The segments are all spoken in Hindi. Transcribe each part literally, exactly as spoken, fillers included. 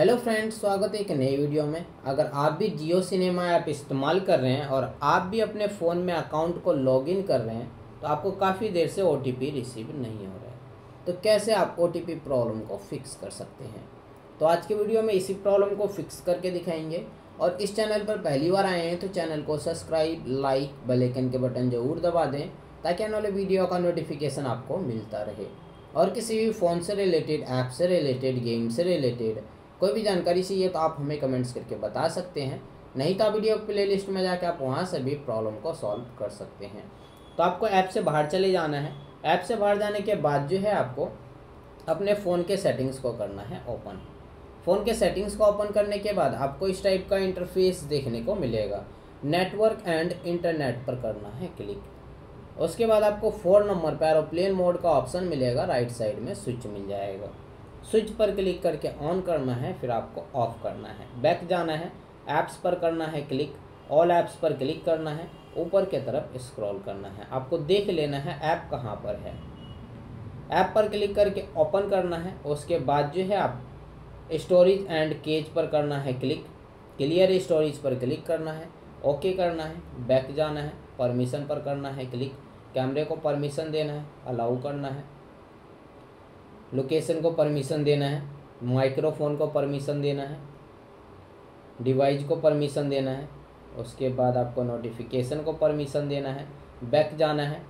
हेलो फ्रेंड्स, स्वागत है एक नए वीडियो में। अगर आप भी जियो सिनेमा ऐप इस्तेमाल कर रहे हैं और आप भी अपने फ़ोन में अकाउंट को लॉगिन कर रहे हैं तो आपको काफ़ी देर से ओटीपी रिसीव नहीं हो रहा है, तो कैसे आप ओटीपी प्रॉब्लम को फिक्स कर सकते हैं। तो आज के वीडियो में इसी प्रॉब्लम को फिक्स करके दिखाएंगे। और इस चैनल पर पहली बार आए हैं तो चैनल को सब्सक्राइब, लाइक, बेल आइकन के बटन ज़रूर दबा दें ताकि आने वाले वीडियो का नोटिफिकेशन आपको मिलता रहे। और किसी भी फ़ोन से रिलेटेड, ऐप से रिलेटेड, गेम से रिलेटेड कोई भी जानकारी चाहिए तो आप हमें कमेंट्स करके बता सकते हैं। नहीं तो आप वीडियो प्लेलिस्ट में जाके आप वहाँ से भी प्रॉब्लम को सॉल्व कर सकते हैं। तो आपको ऐप से बाहर चले जाना है। ऐप से बाहर जाने के बाद जो है आपको अपने फ़ोन के सेटिंग्स को करना है ओपन। फ़ोन के सेटिंग्स को ओपन करने के बाद आपको इस टाइप का इंटरफेस देखने को मिलेगा। नेटवर्क एंड इंटरनेट पर करना है क्लिक। उसके बाद आपको फोर नंबर पर एरोप्लेन मोड का ऑप्शन मिलेगा, राइट साइड में स्विच मिल जाएगा। स्विच पर क्लिक करके ऑन करना है, फिर आपको ऑफ़ करना है। बैक जाना है, ऐप्स पर करना है क्लिक, ऑल ऐप्स पर क्लिक करना है, ऊपर के तरफ स्क्रॉल करना है। आपको देख लेना है ऐप कहाँ पर है। ऐप पर क्लिक करके ओपन करना है। उसके बाद जो है आप स्टोरेज एंड केज पर करना है क्लिक, क्लियर स्टोरेज पर क्लिक करना है, ओके करना है, बैक जाना है, परमिशन पर करना है क्लिक, कैमरे को परमिशन देना है, अलाउ करना है, लोकेशन को परमिशन देना है, माइक्रोफोन को परमिशन देना है, डिवाइस को परमिशन देना है। उसके बाद आपको नोटिफिकेशन को परमिशन देना है, बैक जाना है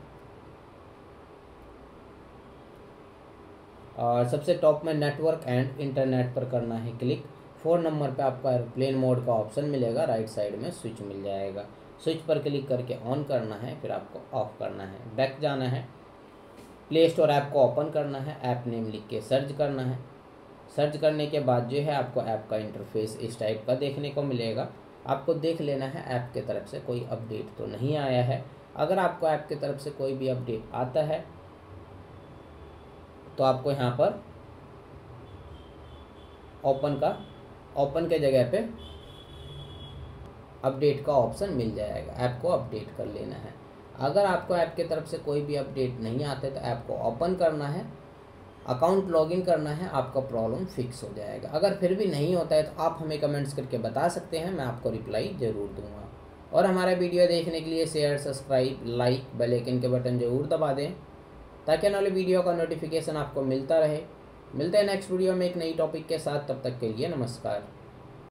और सबसे टॉप में नेटवर्क एंड इंटरनेट पर करना है क्लिक। फोर नंबर पे आपको एयरप्लेन मोड का ऑप्शन मिलेगा, राइट साइड में स्विच मिल जाएगा। स्विच पर क्लिक करके ऑन करना है, फिर आपको ऑफ करना है। बैक जाना है, प्ले स्टोर ऐप को ओपन करना है, ऐप नेम लिख के सर्च करना है। सर्च करने के बाद जो है आपको ऐप का इंटरफेस इस टाइप का देखने को मिलेगा। आपको देख लेना है ऐप के तरफ से कोई अपडेट तो नहीं आया है। अगर आपको ऐप की तरफ से कोई भी अपडेट आता है तो आपको यहाँ पर ओपन का ओपन के जगह पे अपडेट का ऑप्शन मिल जाएगा, ऐप को अपडेट कर लेना है। अगर आपको ऐप की तरफ से कोई भी अपडेट नहीं आते तो ऐप को ओपन करना है, अकाउंट लॉगिन करना है, आपका प्रॉब्लम फिक्स हो जाएगा। अगर फिर भी नहीं होता है तो आप हमें कमेंट्स करके बता सकते हैं, मैं आपको रिप्लाई ज़रूर दूंगा। और हमारा वीडियो देखने के लिए share, subscribe, like, bell icon के बटन ज़रूर दबा दें ताकि आने वाले वीडियो का नोटिफिकेशन आपको मिलता रहे। मिलते हैं नेक्स्ट वीडियो में एक नई टॉपिक के साथ। तब तक के लिए नमस्कार।